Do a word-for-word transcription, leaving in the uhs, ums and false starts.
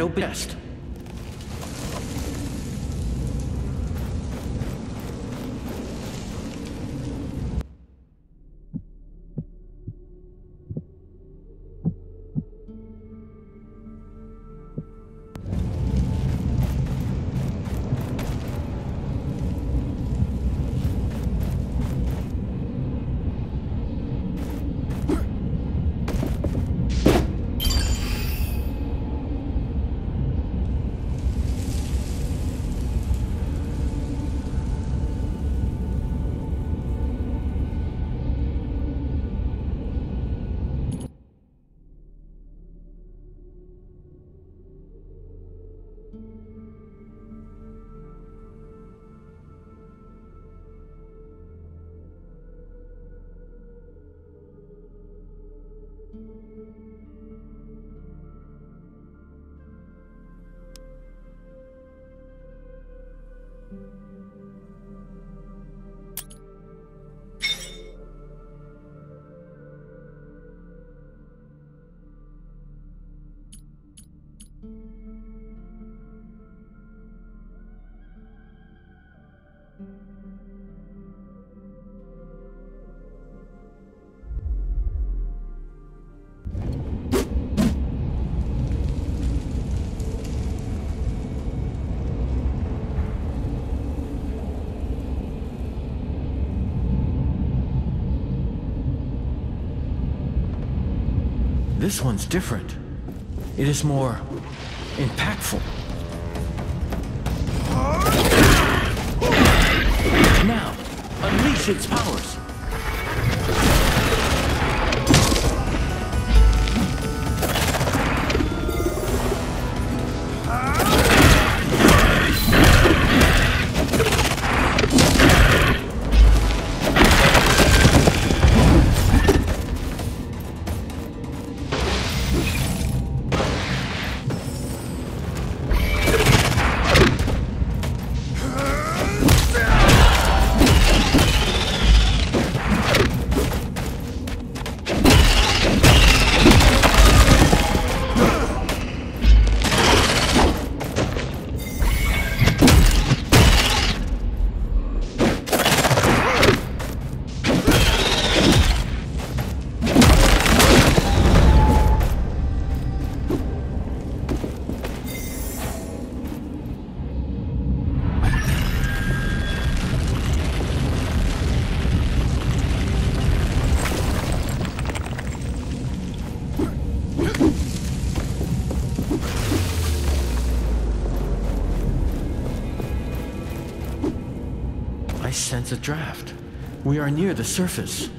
at our best. This one's different. It is more impactful. Now, unleash its powers. I sense a draft. We are near the surface.